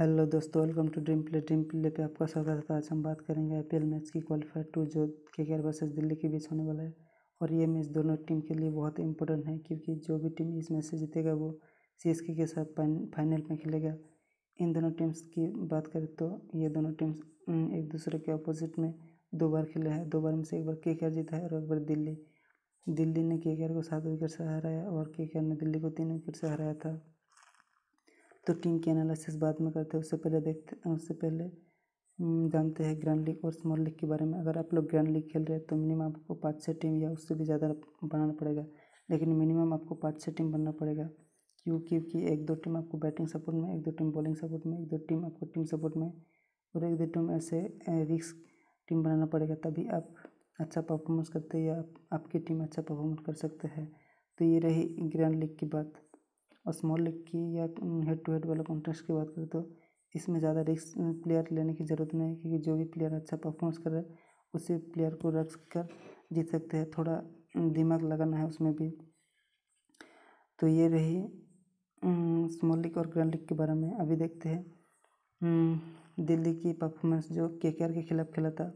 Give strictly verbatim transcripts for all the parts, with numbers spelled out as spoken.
Hello दोस्तों, welcome to dream play. Dream play पे आपका स्वागत है। आज हम बात करेंगे आईपीएल मैच की क्वालिफायर टू जो केकेआर वर्सेस दिल्ली के बीच होने वाला है। और ये मैच दोनों टीम के लिए बहुत इंपॉर्टेंट है, क्योंकि जो भी टीम इस मैच से जीतेगा वो सीएसके के साथ फाइनल में खेलेगा। इन दोनों टीम्स की बात करें तो ये दोनों टीम्स एक दूसरे के अपोजिट में दो बार खेले हैं। दो बार में से एक बार केकेआर जीता है और एक बार दिल्ली। दिल्ली ने केकेआर को सात विकेट से हराया और केकेआर ने दिल्ली को तीन विकेट से हराया था। तो टीम की एनालिसिस बाद में करते हैं, उससे पहले देखते उससे पहले जानते हैं ग्रैंड लीग और स्मॉल लीग के बारे में। अगर आप लोग ग्रैंड लीग खेल रहे हैं तो मिनिमम आपको पाँच छः टीम या उससे भी ज़्यादा बनाना पड़ेगा, लेकिन मिनिमम आपको पाँच छः टीम बनना पड़ेगा। क्यों? क्योंकि एक दो टीम आपको बैटिंग सपोर्ट में, एक दो टीम बॉलिंग सपोर्ट में, एक दो टीम आपको टीम सपोर्ट में और एक दो टीम ऐसे रिस्क टीम बनाना पड़ेगा, तभी आप अच्छा परफॉर्मेंस करते हैं या आप, आपकी टीम अच्छा परफॉर्मेंस कर सकते हैं। तो ये रही ग्रैंड लीग की बात। और स्मॉल लीग की या हेड टू हेड वाला कॉन्टेस्ट की बात करें तो इसमें ज़्यादा रिस्क प्लेयर लेने की ज़रूरत नहीं है, क्योंकि जो भी प्लेयर अच्छा परफॉर्मेंस कर रहा है उसी प्लेयर को रख कर जीत सकते हैं। थोड़ा दिमाग लगाना है उसमें भी। तो ये रही स्मॉल लीग और ग्रैंड लीग के बारे में। अभी देखते हैं दिल्ली की परफॉर्मेंस जो केकेआर के खिलाफ खेला था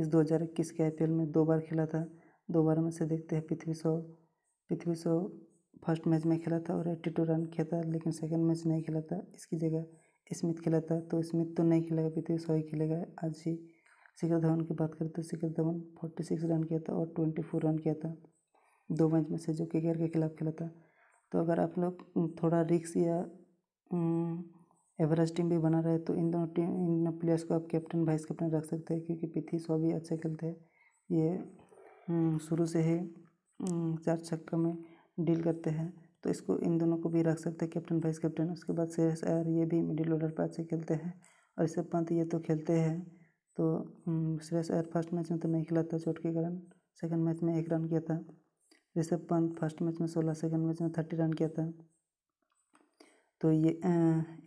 इस दो हज़ार इक्कीस के आईपीएल में। दो बार खेला था, दो बार में से देखते हैं। पृथ्वी शॉ पृथ्वी शॉ फर्स्ट मैच में खेला था और एट्टी टू रन किया था, लेकिन सेकंड मैच नहीं खेला था। इसकी जगह स्मिथ खेला था, तो स्मिथ तो नहीं खेलेगा, पृथ्वी शॉ ही खेलेगा आज ही। शिखर धवन की बात करें तो शिखर धवन छियालीस रन किया था और चौबीस रन किया था दो मैच में से जो केकेआर के खिलाफ खेला था। तो अगर आप लोग थोड़ा रिस्क या एवरेज टीम भी बना रहे तो इन दोनों टीम इन दोनों प्लेयर्स को आप कैप्टन वाइस कैप्टन रख सकते हैं, क्योंकि पृथ्वी शॉ भी अच्छे खेलते हैं। ये शुरू से ही चार छक्का में डील करते हैं, तो इसको इन दोनों को भी रख सकते हैं कैप्टन वाइस कैप्टन। उसके बाद श्रेयस अय्यर, ये भी मिडिल ऑर्डर पर अच्छे खेलते हैं। और ऋषभ पंत ये तो खेलते हैं, तो श्रेयस अय्यर फर्स्ट मैच में तो नहीं खेला था चोट के कारण, सेकंड मैच में एक रन किया था। ऋषभ पंत फर्स्ट मैच में सोलह, सेकंड मैच में थर्टी रन किया था। तो ये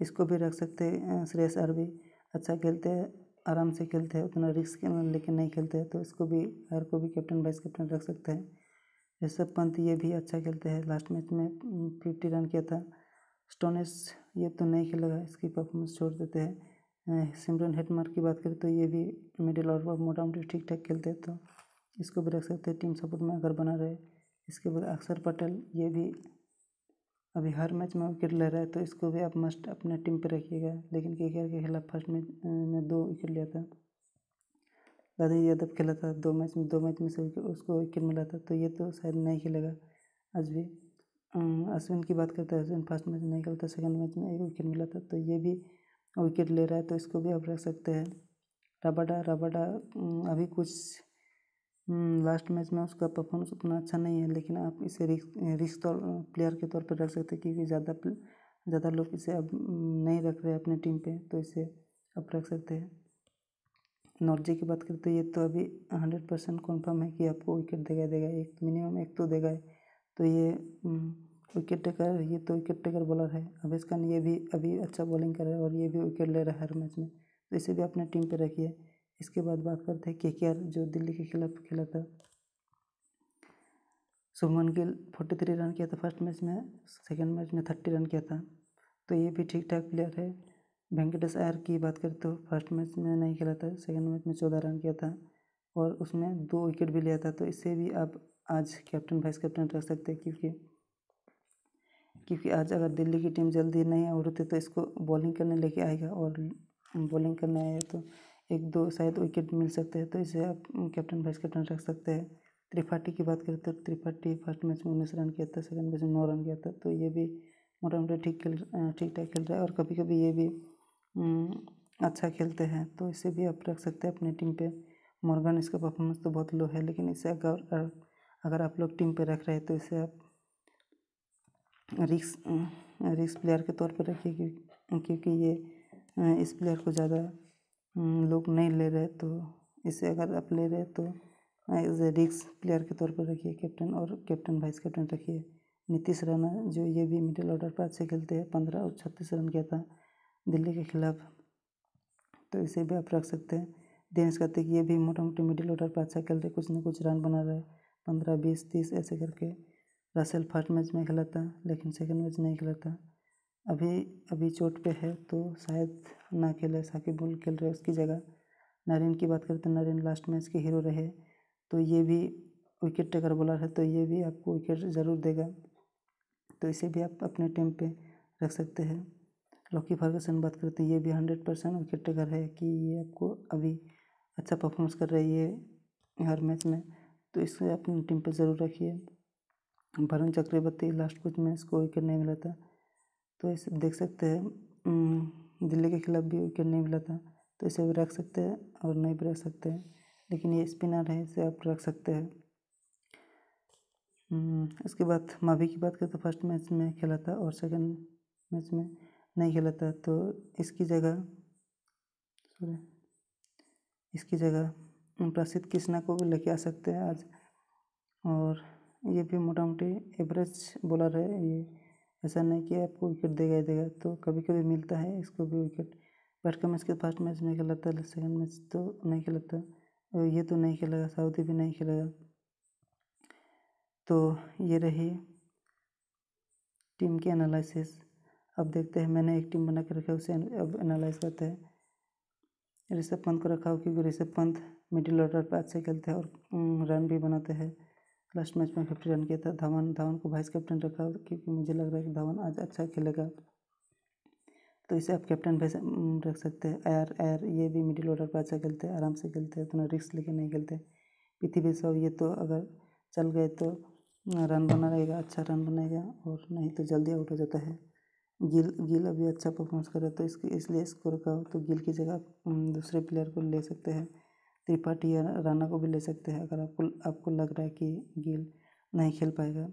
इसको भी रख सकते हैं। श्रेयस अय्यर भी अच्छा खेलते हैं, आराम से खेलते हैं, उतना रिस्क लेकिन नहीं खेलते हैं, तो इसको भी अय्यर को भी कैप्टन वाइस कैप्टन रख सकते हैं। ऋषभ पंत ये भी अच्छा खेलते हैं, लास्ट मैच में फिफ्टी रन किया था। स्टोनेस ये तो नहीं खेलेगा, इसकी परफॉर्मेंस छोड़ देते हैं। सिमरन हेटमार्क की बात करें तो ये भी मिडिल ऑर्डर पर मोटा मोटी ठीक ठाक खेलते हैं, तो इसको भी रख सकते हैं टीम सपोर्ट में अगर बना रहे। इसके बाद अक्षर पटेल, ये भी अभी हर मैच में विकेट ले रहा है, तो इसको भी आप मस्ट अपने टीम पर रखिएगा। लेकिन केकेआर के खिलाफ फर्स्ट मैच में दो विकेट लिया था। दादा यादव खेला था दो मैच में, दो मैच में से उसको विकेट मिला था, तो ये तो शायद नहीं खेलेगा आज भी। अश्विन की बात करते हैं, अश्विन फर्स्ट मैच नहीं खेलता, सेकंड मैच में एक विकेट मिला था, तो ये भी विकेट ले रहा है, तो इसको भी आप रख सकते हैं। रबाडा रबाडा अभी कुछ लास्ट मैच में उसका परफॉर्मेंस उतना अच्छा नहीं है, लेकिन आप इसे रिस्क रिस्क तौर प्लेयर के तौर पर रख सकते हैं, क्योंकि ज़्यादा ज़्यादा लोग इसे अब नहीं रख रहे अपने टीम पर, तो इसे आप रख सकते हैं। नॉर्जी की बात करते हैं, ये तो अभी हंड्रेड परसेंट कन्फर्म है कि आपको विकेट देगा देगा एक मिनिमम एक तो देगा है, तो ये विकेट टेकर ये तो विकेट टेकर बॉलर है। अफीज खान ये भी अभी अच्छा बॉलिंग कर रहा है और ये भी विकेट ले रहा है हर मैच में, तो इसे भी अपने टीम पे रखिए। इसके बाद बात करते हैं केकेआर जो दिल्ली के खिलाफ खेला था। Shubman Gill forty three run किया था फर्स्ट मैच में, सेकेंड मैच में थर्टी रन किया था, तो ये भी ठीक ठाक प्लेयर है। वेंकटेश अय्यर की बात करें तो फर्स्ट मैच में नहीं खेला था, सेकंड मैच में चौदह रन किया था और उसमें दो विकेट भी लिया था, तो इससे भी आप आज कैप्टन वाइस कैप्टन रख सकते हैं। क्योंकि क्योंकि आज अगर दिल्ली की टीम जल्दी नहीं आउट होती तो इसको बॉलिंग करने लेके आएगा, और बॉलिंग करने आएगा तो एक दो शायद विकेट मिल सकते हैं, तो इसे आप कैप्टन वाइस कैप्टन रख सकते हैं। त्रिपाठी की बात करें तो त्रिपाठी फर्स्ट मैच में उन्नीस रन किया था, सेकेंड मैच में नौ रन किया था, तो ये भी मोटा मोटी ठीक खेल ठीक ठाक खेल रहा है। और कभी कभी ये भी अच्छा खेलते हैं, तो इसे भी आप रख सकते हैं अपने टीम पे। मॉर्गन, इसका परफॉर्मेंस तो बहुत लो है, लेकिन इसे अगर अगर आप लोग टीम पे रख रहे हैं तो इसे आप रिक्स रिक्स प्लेयर के तौर पर रखिए, क्योंकि ये इस प्लेयर को ज़्यादा लोग नहीं ले रहे, तो इसे अगर आप ले रहे तो एज ए रिक्स प्लेयर के तौर पर रखिए कैप्टन और कैप्टन वाइस कैप्टन रखिए। नीतीश राणा जो ये भी मिडिल ऑर्डर पर अच्छे खेलते हैं, पंद्रह और छत्तीस रन किया था दिल्ली के खिलाफ, तो इसे भी आप रख सकते हैं। दिनेश कार्तिक ये भी मोटा मोटी मिडिल ऑर्डर पर अच्छा खेल रहे, कुछ ना कुछ रन बना रहे, पंद्रह बीस तीस ऐसे करके। रसेल फर्स्ट मैच में खेला था लेकिन सेकंड मैच नहीं खेला था। अभी अभी चोट पे है तो शायद ना खेले, साकिब बुल खेल रहे उसकी जगह। नारिन की बात करें तो नारिन लास्ट मैच के हीरो रहे, तो ये भी विकेट टेकर बॉलर है, तो ये भी आपको विकेट ज़रूर देगा, तो इसे भी आप अपने टीम पे रख सकते हैं। लॉकी फर्गसन बात करें तो ये भी हंड्रेड परसेंट विकेट टेकर है कि ये आपको अभी अच्छा परफॉर्मेंस कर रही है हर मैच में, तो इसे अपनी टीम पे ज़रूर रखिए। वरुण चक्रवर्ती लास्ट कुछ मैच को विकेट नहीं मिला था, तो इसे देख सकते हैं। दिल्ली के खिलाफ भी विकेट नहीं मिला था, तो इसे भी रख सकते हैं और नहीं भी रख सकते हैं, लेकिन ये स्पिनर है इसे आप रख सकते हैं। उसके बाद मावी की बात करें तो फर्स्ट मैच में खेला था और सेकंड मैच में नहीं खेला था, तो इसकी जगह सॉरी इसकी जगह प्रसिद्ध कृष्णा को भी लेके आ सकते हैं आज। और ये भी मोटा मोटी एवरेज बॉलर है, ये ऐसा नहीं कि आपको विकेट देगा ही देगा, तो कभी कभी मिलता है इसको भी विकेट। बट का मैच के फर्स्ट मैच में खेला था, सेकेंड मैच तो नहीं खेला था, और ये तो नहीं खेलेगा, सऊदी भी नहीं खेलेगा। तो ये रही टीम की एनालिसिस। अब देखते हैं, मैंने एक टीम बना के रखा है उसे अब एनालाइज करते हैं। ऋषभ पंत को रखा हो क्योंकि ऋषभ पंत मिडिल ऑर्डर पर अच्छे खेलते हैं और रन भी बनाते हैं, लास्ट मैच में फिफ्टी रन किया था। धवन धवन को वाइस कैप्टन रखा हो क्योंकि मुझे लग रहा है कि धवन आज अच्छा खेलेगा, तो इसे आप कैप्टन भेज रख सकते हैं। आयर आयर ये भी मिडिल ऑर्डर पर अच्छा खेलते हैं, आराम से खेलते हैं, इतना रिस्क लेके नहीं खेलते। पृथ्वी शॉ ये तो अगर चल गए तो रन बना रहेगा, अच्छा रन बनाएगा, और नहीं तो जल्दी आउट हो जाता है। गिल गिल अभी अच्छा परफॉर्मेंस कर रहा है, तो इसके इसलिए इसको रखा हो, तो गिल की जगह दूसरे प्लेयर को ले सकते हैं, त्रिपाठी या राणा को भी ले सकते हैं। अगर आपको आपको लग रहा है कि गिल नहीं खेल पाएगा,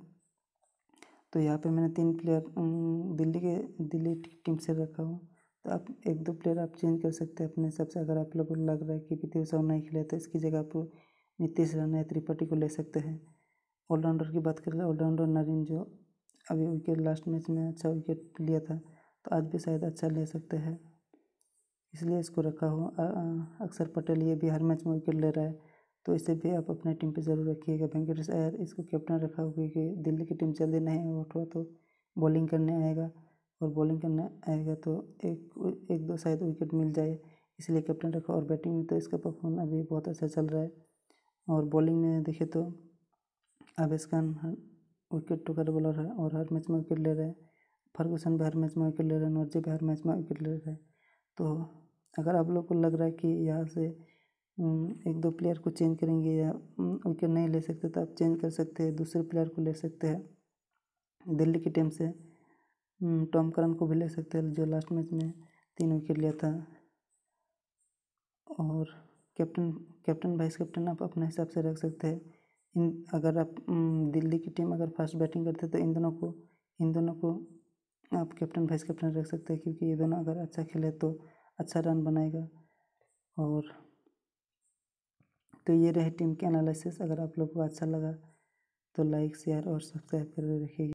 तो यहाँ पे मैंने तीन प्लेयर दिल्ली के दिल्ली टीम से रखा हूँ, तो आप एक दो प्लेयर आप चेंज कर सकते हैं अपने हिसाब से। अगर आप लोगों को लग रहा है कि पृथ्वी शॉ नहीं खेले, तो इसकी जगह आप नीतीश राणा या त्रिपाठी को ले सकते हैं। ऑलराउंडर की बात करें, ऑलराउंडर नरीन जो अभी विकेट लास्ट मैच में अच्छा विकेट लिया था, तो आज भी शायद अच्छा ले सकते हैं, इसलिए इसको रखा हो। अक्षर पटेल ये भी हर मैच में विकेट ले रहा है, तो इसे भी आप अपने टीम पे ज़रूर रखिएगा। वेंकटेश अय्यर इसको कैप्टन रखा हो क्योंकि दिल्ली की टीम जल्दी नहीं आउट हुआ, तो बॉलिंग करने आएगा, और बॉलिंग करने आएगा तो एक एक दो शायद विकेट मिल जाए, इसलिए कैप्टन रखा। और बैटिंग में तो इसका परफॉर्मेंस अभी बहुत अच्छा चल रहा है, और बॉलिंग में देखें तो आफीज़ खान विकेट टुकर बॉलर है और हर मैच में विकेट ले रहे हैं। फर्गूसन भी हर मैच में विकेट ले रहे हैं, नॉर्जी भी हर मैच में विकेट ले रहे हैं। तो अगर आप लोग को लग रहा है कि यहाँ से एक दो प्लेयर को चेंज करेंगे या विकेट नहीं ले सकते, तो आप चेंज कर सकते हैं, दूसरे प्लेयर को ले सकते हैं। दिल्ली की टीम से टॉम करन को भी ले सकते हैं जो लास्ट मैच में तीन विकेट लिया था। और कैप्टन कैप्टन वाइस कैप्टन आप अपने हिसाब से रख सकते हैं। इन अगर आप दिल्ली की टीम अगर फास्ट बैटिंग करते तो इन दोनों को इन दोनों को आप कैप्टन वाइस कैप्टन रख सकते हैं, क्योंकि ये दोनों अगर अच्छा खेले तो अच्छा रन बनाएगा। और तो ये रहे टीम के एनालिसिस। अगर आप लोग को अच्छा लगा तो लाइक शेयर और सब्सक्राइब करके रखिएगा।